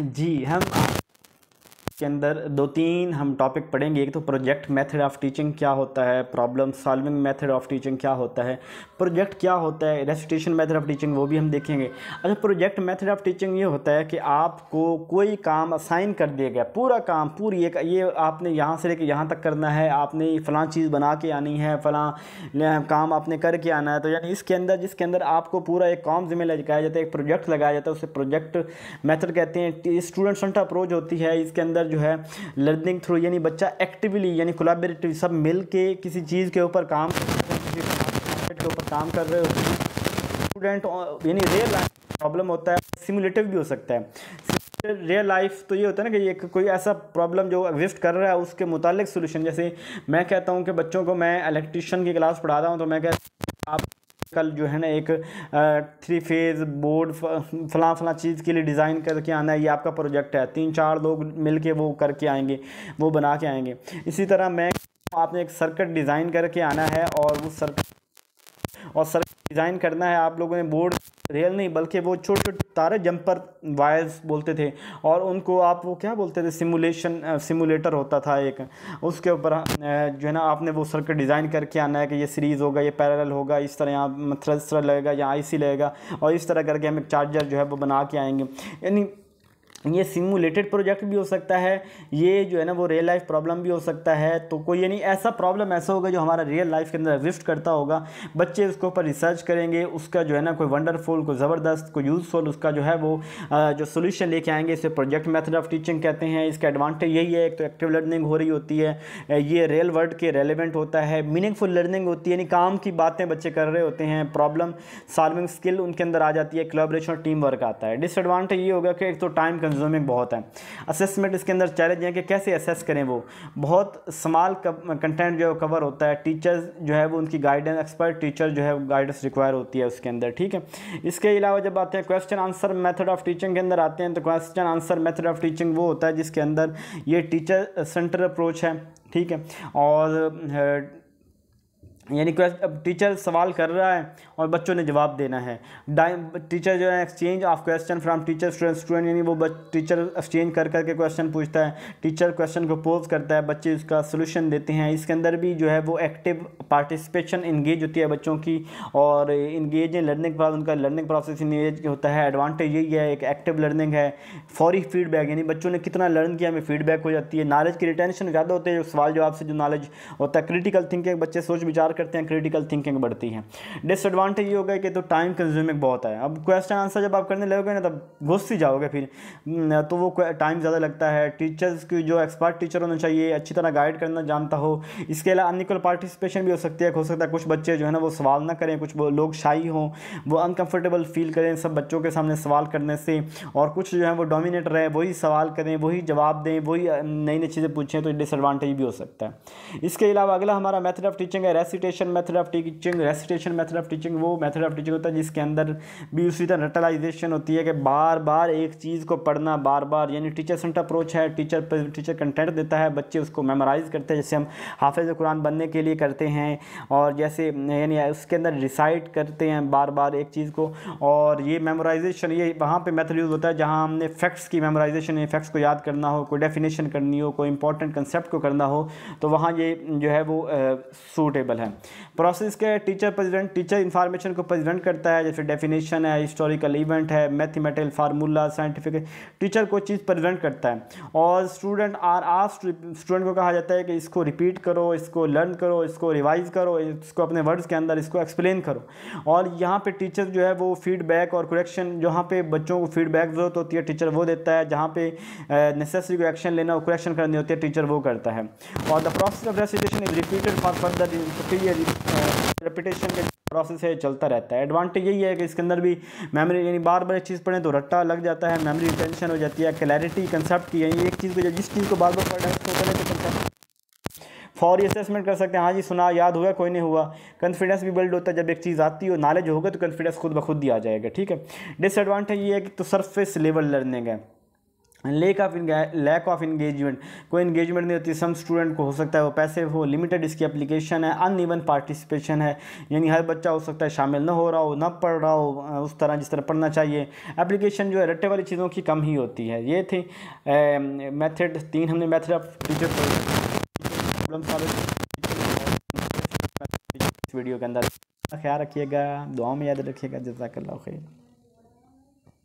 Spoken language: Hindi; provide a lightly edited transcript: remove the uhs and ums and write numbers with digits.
जी, हम के अंदर दो तीन हम टॉपिक पढ़ेंगे। एक तो प्रोजेक्ट मेथड ऑफ़ टीचिंग क्या होता है, problem solving method of teaching क्या होता है, प्रोजेक्ट क्या होता है, रेसिटेशन मेथड ऑफ़ टीचिंग वो भी हम देखेंगे। अच्छा, प्रोजेक्ट मेथड ऑफ़ टीचिंग ये होता है कि आपको कोई काम असाइन कर दिया गया, पूरा काम, पूरी एक ये आपने यहाँ से लेकर यहाँ तक करना है, आपने फ़लाँ चीज़ बना के आनी है, फ़लाँ काम आपने करके आना है। तो यानी इसके अंदर जिसके अंदर आपको पूरा एक काम जिम्मे लगाया जाता है, एक प्रोजेक्ट लगाया जाता है, उसे प्रोजेक्ट मेथड कहते हैं। स्टूडेंट सेंटर अप्रोच होती है, इसके अंदर जो है लर्निंग थ्रू, यानी बच्चा एक्टिवली यानी कोलैबोरेटिव सब मिलके किसी चीज़ के ऊपर काम कर रहे होते हैं स्टूडेंट। यानी रियल लाइफ प्रॉब्लम होता है, सिमुलेटिव भी हो सकता है। रियल लाइफ तो ये होता है ना कि ये कोई ऐसा प्रॉब्लम जो एग्जिस्ट कर रहा है उसके मुतालिक सोल्यूशन। जैसे मैं कहता हूँ कि बच्चों को मैं इलेक्ट्रिशियन की क्लास पढ़ा रहा हूँ, तो मैं कहता हूँ आप कल जो है ना एक 3 फेज़ बोर्ड फला चीज़ के लिए डिज़ाइन करके आना है, ये आपका प्रोजेक्ट है। 3-4 लोग मिलके वो करके आएंगे, वो बना के आएंगे। इसी तरह मैं आपने एक सर्किट डिज़ाइन करके आना है और वो सर्किट डिज़ाइन करना है आप लोगों ने। बोर्ड रियल नहीं बल्कि वो छोटे छोटे तारे, जंपर वायर्स बोलते थे, और उनको आप वो क्या बोलते थे, सिमुलेटर होता था एक, उसके ऊपर जो है ना आपने वो सर्किट डिज़ाइन करके आना है कि ये सीरीज़ होगा, ये पैरेलल होगा, इस तरह यहाँ थ्रस्टर लगेगा, यहाँ आईसी लगेगा, और इस तरह करके हम एक चार्जर जो है वो बना के आएंगे। यानी ये सिमुलेटेड प्रोजेक्ट भी हो सकता है, ये जो है ना वो रियल लाइफ प्रॉब्लम भी हो सकता है। तो कोई यानी ऐसा प्रॉब्लम ऐसा होगा जो हमारा रियल लाइफ के अंदर एग्जिस्ट करता होगा, बच्चे उसके ऊपर रिसर्च करेंगे, उसका जो है ना कोई वंडरफुल, कोई ज़बरदस्त, कोई यूज़फुल उसका जो है वो जो सोल्यूशन लेके आएंगे, इसे प्रोजेक्ट मेथड ऑफ टीचिंग कहते हैं। इसका एडवांटेज यही है, एक तो एक्टिव लर्निंग हो रही होती है, ये रियल वर्ल्ड के रेलिवेंट होता है, मीनिंगफुल लर्निंग होती है, यानी काम की बातें बच्चे कर रहे होते हैं, प्रॉब्लम सॉल्विंग स्किल उनके अंदर आ जाती है, कोलैबोरेशन और टीम वर्क आता है। डिसएडवांटेज ये होगा कि एक तो टाइम कंज्यूमिंग बहुत है। असेसमेंट, इसके अंदर चैलेंज है कि कैसे असेस करें, वो बहुत स्मॉल कंटेंट जो है कवर होता है। टीचर्स जो है वो उनकी गाइडेंस, एक्सपर्ट टीचर जो है गाइडेंस रिक्वायर होती है उसके अंदर, ठीक है। इसके अलावा जब आते हैं question answer method of teaching के अंदर आते हैं, तो question answer method of teaching वो होता है जिसके अंदर ये टीचर सेंटर अप्रोच है, ठीक है। और यानी टीचर सवाल कर रहा है और बच्चों ने जवाब देना है। टीचर जो है exchange of question from teacher student student, यानी वो टीचर एक्सचेंज कर करके क्वेश्चन पूछता है, टीचर क्वेश्चन को पोज करता है, बच्चे उसका सोल्यूशन देते हैं। इसके अंदर भी जो है वो एक्टिव पार्टिसिपेशन इंगेज होती है बच्चों की, और इंगेज लर्निंग प्रोसेस, उनका लर्निंग प्रोसेस इंगेज होता है। एडवांटेज यही है, एक एक्टिव लर्निंग है, फौरी फीडबैक, यानी बच्चों ने कितना लर्न किया हमें फीडबैक हो जाती है। नॉलेज की रिटेंशन ज़्यादा होती है, सवाल जवाब से जो नॉलेज होता है। क्रिटिकल थिंकिंग, बच्चे सोच विचार करते हैं, क्रिटिकल थिंकिंग बढ़ती है। डिसएडवांटेज ये होगा कि तो टाइम कंज्यूमिंग बहुत है। अब क्वेश्चन आंसर जब आप करने लगोगे ना तब घुस ही जाओगे, फिर तो वो टाइम ज़्यादा लगता है। टीचर्स की जो एक्सपर्ट टीचर होना चाहिए, अच्छी तरह गाइड करना जानता हो। इसके अलावा अनइक्वल पार्टिसिपेशन भी हो सकती है, हो सकता है कुछ बच्चे जो है ना वो सवाल ना करें, कुछ लोग शाई हों, वो अनकम्फर्टेबल फील करें सब बच्चों के सामने सवाल करने से, और कुछ जो है वो डोमिनेट रहे, वही सवाल करें, वही जवाब दें, वही नई नई चीज़ें पूछें, तो डिसएडवांटेज भी हो सकता है। इसके अलावा अगला हमारा मेथड ऑफ टीचिंग है recitation method of teaching. Recitation method of teaching वो मेथड ऑफ टीचिंग होता है जिसके अंदर भी उसी तरह रटलाइजेशन होती है कि बार बार एक चीज़ को पढ़ना, बार बार, यानी टीचर सेंटर अप्रोच है। टीचर कंटेंट देता है, बच्चे उसको मेमोराइज करते हैं, जैसे हम हाफिज कुरान बनने के लिए करते हैं, और जैसे यानी उसके अंदर रिसाइट करते हैं बार बार एक चीज़ को। और ये मेमोराइजेशन ये वहाँ पर मेथड यूज़ होता है जहाँ हमने फैक्ट्स की मेमोराइजेशन, फैक्ट्स को याद करना हो, कोई डेफिनेशन करनी हो, कोई इंपॉर्टेंट कंसेप्ट को करना हो, तो वहाँ ये जो है वो सूटेबल है। प्रोसेस के टीचर प्रेजेंट, टीचर इंफॉर्मेशन को प्रेजेंट करता है, जैसे डेफिनेशन है, हिस्टोरिकल इवेंट है, मैथमेटिकल फार्मूला, साइंटिफिक, टीचर को चीज़ प्रेजेंट करता है। और स्टूडेंट आर आस्क्ड, स्टूडेंट को कहा जाता है कि इसको रिपीट करो, इसको लर्न करो, इसको रिवाइज करो, इसको अपने वर्ड्स के अंदर इसको एक्सप्लेन करो। और यहाँ पर टीचर जो है वो फीडबैक और करेक्शन, जहाँ पर बच्चों को फीडबैक ज़रूरत होती है टीचर वो देता है, जहाँ पे नेसेसरी को एक्शन लेना और करेक्शन करनी होती है टीचर वो करता है। और the process of recitation is repeated for further, repetition के प्रोसेस है चलता रहता है। एडवांटेज यही है कि इसके अंदर भी मेमोरी, यानी बार बार एक चीज़ पढ़ें तो रट्टा लग जाता है, मेमोरी रिटेंशन हो जाती है, क्लैरिटी कंसेप्ट की, यानी एक चीज़ को जिस चीज़ को बार बार पढ़ना है उसको पहले तो कंसेप्ट फौरी असेसमेंट कर सकते हैं, हाँ जी सुना, याद हुआ, कोई नहीं हुआ। कॉन्फिडेंस भी बिल्ड होता है, जब एक चीज़ आती हो, नॉलेज होगा तो कॉन्फिडेंस खुद ब खुद ही आ जाएगा, ठीक है। डिसएडवांटेज ये है कि तो सरफेस लेवल लर्निंग है, लैक ऑफ इंगेजमेंट, कोई इंगेजमेंट नहीं होती सम स्टूडेंट को, हो सकता है वो पैसिव हो, लिमिटेड इसकी एप्लीकेशन है, अनइवन पार्टिसिपेशन है, यानी हर बच्चा हो सकता है शामिल ना हो रहा हो, ना पढ़ रहा हो उस तरह जिस तरह पढ़ना चाहिए। एप्लीकेशन जो है रट्टे वाली चीज़ों की कम ही होती है। ये थी मेथड तीन, हमने method of teacher problem solving video के अंदर। ख्याल रखिएगा, दुआओं में याद रखिएगा। जज़ाकल्लाह खैर।